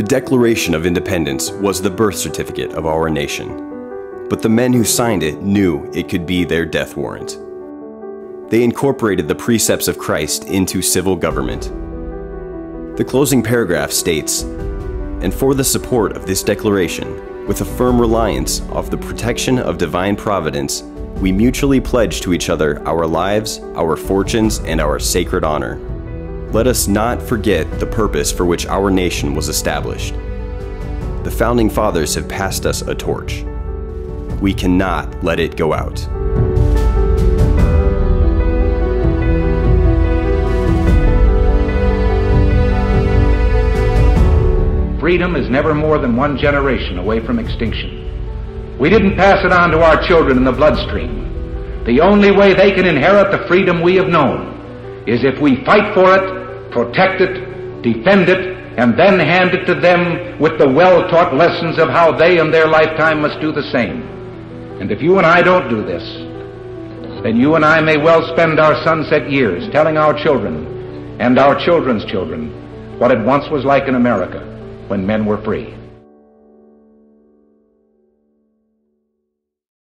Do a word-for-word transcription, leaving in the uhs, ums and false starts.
The Declaration of Independence was the birth certificate of our nation, but the men who signed it knew it could be their death warrant. They incorporated the precepts of Christ into civil government. The closing paragraph states, "And for the support of this declaration, with a firm reliance of the protection of divine providence, we mutually pledge to each other our lives, our fortunes, and our sacred honor." Let us not forget the purpose for which our nation was established. The Founding Fathers have passed us a torch. We cannot let it go out. Freedom is never more than one generation away from extinction. We didn't pass it on to our children in the bloodstream. The only way they can inherit the freedom we have known is if we fight for it, protect it, defend it, and then hand it to them with the well-taught lessons of how they in their lifetime must do the same. And if you and I don't do this, then you and I may well spend our sunset years telling our children and our children's children what it once was like in America when men were free.